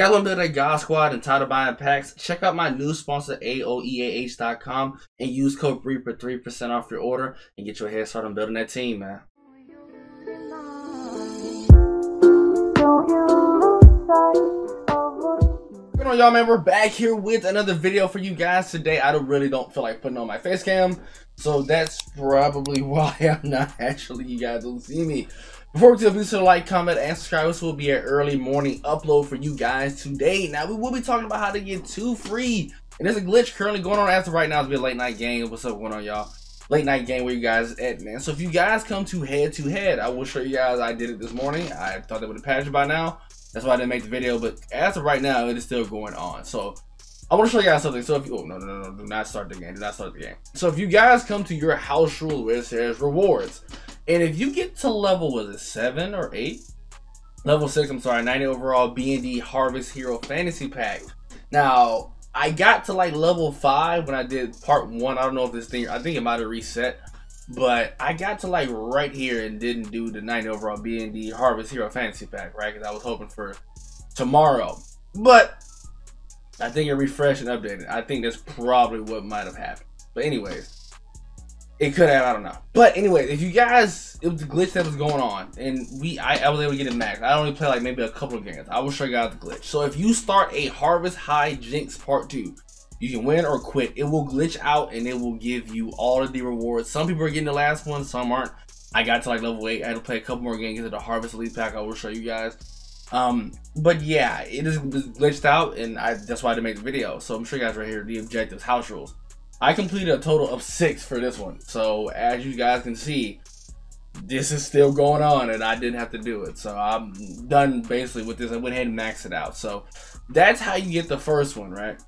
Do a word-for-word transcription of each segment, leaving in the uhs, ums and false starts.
Got a little bit of God Squad and tired of buying packs? Check out my new sponsor, A O E A H dot com, and use code Bree for three percent off your order and get your head started on building that team, man. What's going on, y'all, man? We're back here with another video for you guys today. I don't, really don't feel like putting on my face cam, so that's probably why I'm not actually, you guys don't see me. Before we do, please hit like, comment, and subscribe. This will be an early morning upload for you guys today. Now, we will be talking about how to get two free. And there's a glitch currently going on as of right now. It's been a late night game. What's up going on, y'all? Late night game, where you guys at, man? So if you guys come to head to head, I will show you guys. I did it this morning. I thought they would have patched it by now. That's why I didn't make the video. But as of right now, it is still going on. So I want to show you guys something. So if you, oh, no, no, no, no, do not start the game. Do not start the game. So if you guys come to your house rule where it says rewards, and if you get to level, was it seven or eight? Level six, I'm sorry, ninety overall B and D Harvest Hero Fantasy Pack. Now, I got to like level five when I did part one. I don't know if this thing, I think it might have reset. But I got to like right here and didn't do the ninety overall B and D Harvest Hero Fantasy Pack, right? Because I was hoping for tomorrow. But I think it refreshed and updated. I think that's probably what might have happened. But anyways. It could have, I don't know. But anyway, if you guys, it was the glitch that was going on, and we, I, I was able to get it maxed. I only play like maybe a couple of games. I will show you guys the glitch. So if you start a Harvest High Jinx Part Two, you can win or quit. It will glitch out, and it will give you all of the rewards. Some people are getting the last one, some aren't. I got to like level eight. I had to play a couple more games into the Harvest Elite Pack. I will show you guys. Um, but yeah, it is glitched out, and I, that's why I didn't make the video. So I'm sure you guys right here, the objectives, house rules. I completed a total of six for this one. So as you guys can see, this is still going on and I didn't have to do it. So I'm done basically with this. I went ahead and maxed it out. So that's how you get the first one, right?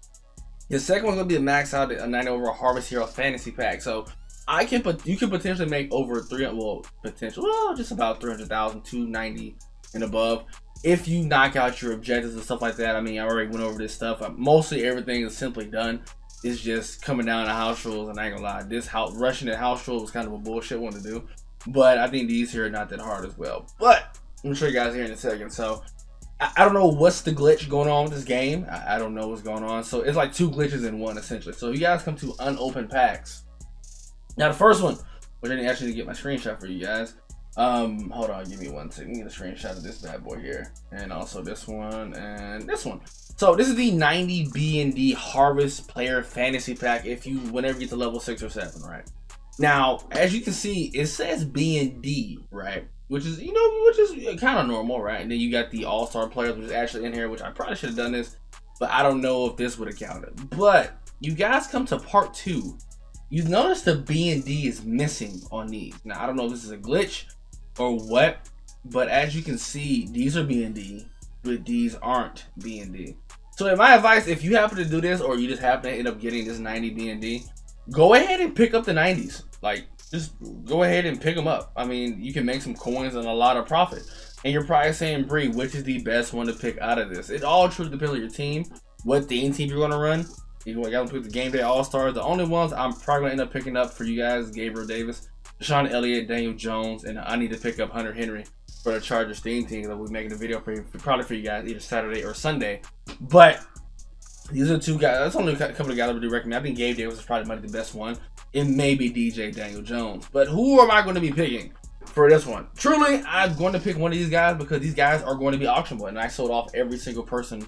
The second one's gonna be a max out a ninety overall Harvest Hero Fantasy Pack. So I can put, you can potentially make over three hundred, well, potential, well, just about three hundred thousand, two ninety and above. If you knock out your objectives and stuff like that. I mean, I already went over this stuff. Mostly everything is simply done. It's just coming down to house rules, and I ain't gonna lie, this house, rushing at house rules was kind of a bullshit one to do, but I think these here are not that hard as well. But I'm sure you guys are here in a second. So I, I don't know what's the glitch going on with this game. I, I don't know what's going on. So it's like two glitches in one essentially. So you guys come to unopened packs. Now the first one, which I didn't actually get my screenshot for you guys. Um, hold on, give me one second. Let me get a screenshot of this bad boy here, and also this one and this one. So this is the ninety B and D Harvest Player Fantasy Pack. If you, whenever you get to level six or seven, right? Now, as you can see, it says B and D, right? Which is, you know, which is kind of normal, right? And then you got the All Star players, which is actually in here, which I probably should have done this, but I don't know if this would have counted. But you guys come to part two. You notice the B and D is missing on these. Now I don't know if this is a glitch or what, but as you can see, these are B and D, but these aren't B and D. So in my advice, if you happen to do this, or you just happen to end up getting this ninety B and D, go ahead and pick up the nineties. Like, just go ahead and pick them up. I mean, you can make some coins and a lot of profit. And you're probably saying, Bree, which is the best one to pick out of this? It all truly depends on your team, what theme team you're gonna run. You gotta pick the Game Day All-Stars. The only ones I'm probably gonna end up picking up for you guys, Gabriel Davis, Sean Elliott, Daniel Jones, and I need to pick up Hunter Henry for the Chargers theme team. That we'll be making a video for you, probably for you guys either Saturday or Sunday. But these are two guys. That's only a couple of guys I would do recommend. I think Gabe Davis is probably the best one. It may be D J Daniel Jones. But who am I going to be picking for this one? Truly, I'm going to pick one of these guys because these guys are going to be auctionable. And I sold off every single person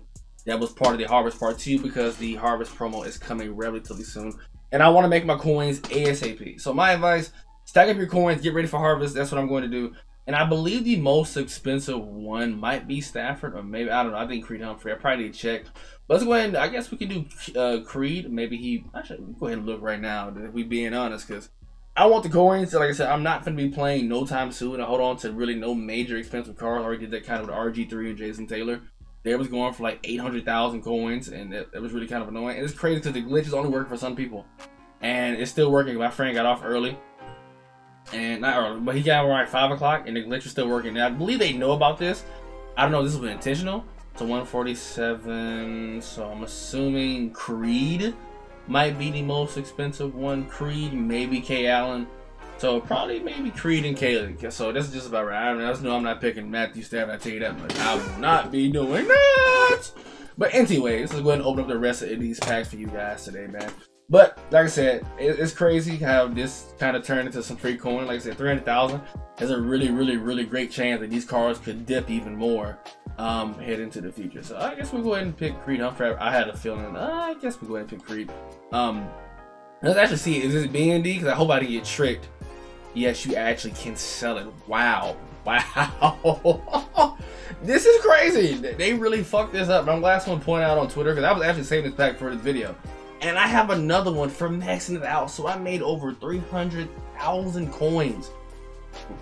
that was part of the Harvest Part two because the Harvest promo is coming relatively soon. And I want to make my coins ASAP. So my advice, stack up your coins, get ready for Harvest. That's what I'm going to do. And I believe the most expensive one might be Stafford, or maybe, I don't know, I think Creed Humphrey. I probably need to check. But let's go ahead and, I guess we can do uh, Creed. Maybe he, actually, we'll go ahead and look right now, if we being honest, because I want the coins. Like I said, I'm not going to be playing no time soon. I hold on to really no major expensive cards. I already did that kind of with R G three and Jason Taylor. They was going for like eight hundred thousand coins, and it, it was really kind of annoying. And it's crazy because the glitches only work for some people. And it's still working. My friend got off early. And not early, but he got around five o'clock, and the glitch is still working. And I believe they know about this. I don't know if this was intentional. So one forty-seven, so I'm assuming Creed might be the most expensive one. Creed, maybe K. Allen. So probably maybe Creed and Kaylee. So that's just about right. I don't know. I just know I'm not picking Matthew Stafford. I tell you that much. I will not be doing that. But anyways, let's go ahead and open up the rest of these packs for you guys today, man. But like I said, it, it's crazy how this kind of turned into some free coin. Like I said, three hundred thousand is a really, really, really great chance that these cards could dip even more um, head into the future. So I guess we'll go ahead and pick Creed Humphrey. I had a feeling, uh, I guess we'll go ahead and pick Creed. Um, let's actually see, is this B N D? Because I hope I didn't get tricked. Yes, you actually can sell it. Wow. Wow. This is crazy. They really fucked this up. I'm the last one to point out on Twitter because I was actually saving this pack for this video. And I have another one for maxing it out. So I made over three hundred thousand coins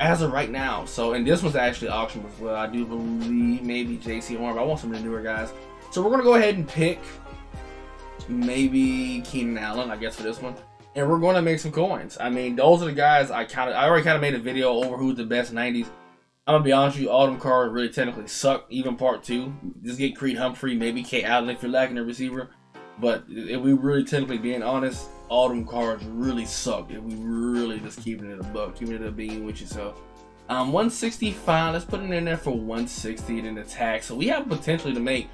as of right now. So, and this was actually auctioned as well. I do believe maybe J C Horn, but I want some of the newer guys. So we're going to go ahead and pick maybe Keenan Allen, I guess, for this one. And we're going to make some coins. I mean, those are the guys I kind of, I already kind of made a video over who's the best nineties. I'm going to be honest with you, all them cards really technically suck, even part two. Just get Creed Humphrey, maybe K. Allen if you're lacking a receiver. But if we really technically being honest, all them cards really suck. If we really just keeping it above, keeping it up being with yourself. Um, one sixty-five, let's put it in there for one sixty and then the tax. So we have potentially to make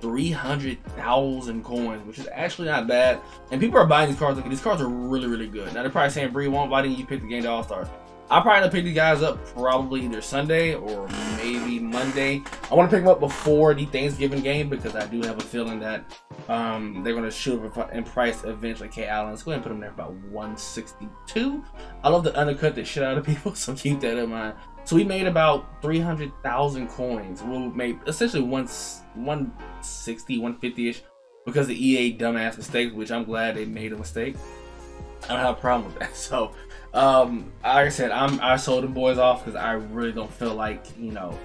three hundred thousand coins, which is actually not bad. And people are buying these cards. Look, these cards are really, really good. Now they're probably saying, Bree, won't, why didn't you pick the game to All-Stars? I'll probably pick these guys up probably either Sunday or maybe Monday. I want to pick them up before the Thanksgiving game because I do have a feeling that um, they're going to shoot up in price eventually. K. Allen, let's go ahead and put them there about one sixty-two. I love to undercut the shit out of people, so keep that in mind. So we made about three hundred thousand coins. We'll make essentially one sixty, one fifty-ish because the E A dumbass mistakes, which I'm glad they made a mistake. I don't have a problem with that. So, um, like I said, I'm, I sold them boys off because I really don't feel like, you know,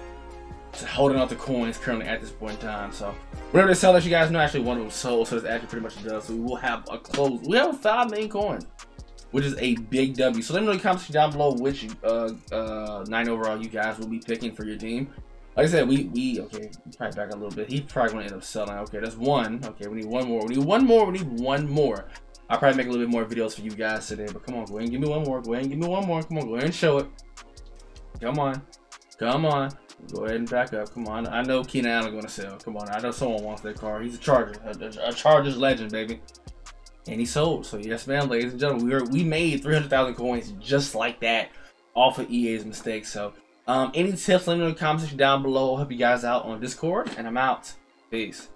holding out the coins currently at this point in time. So, whenever they sell this, you guys know, actually one of them sold. So, it's actually pretty much a dub. So, we will have a close. We have five million coins, which is a big W. So, let me know in the comments down below which uh, uh, nine overall you guys will be picking for your team. Like I said, we, we okay, probably back a little bit. He probably going to end up selling. Okay, that's one. Okay, we need one more. We need one more. We need one more. I'll probably make a little bit more videos for you guys today, but come on, go ahead and give me one more. Go ahead and give me one more. Come on, go ahead and show it. Come on. Come on. Go ahead and back up. Come on. I know Keenan Allen going to sell. Come on. I know someone wants that car. He's a Charger. A, a, a Chargers legend, baby. And he sold. So, yes, man, ladies and gentlemen, we, were, we made three hundred thousand coins just like that off of E A's mistakes. So, um, any tips, let me know in the comment section down below. Help you guys out on Discord, and I'm out. Peace.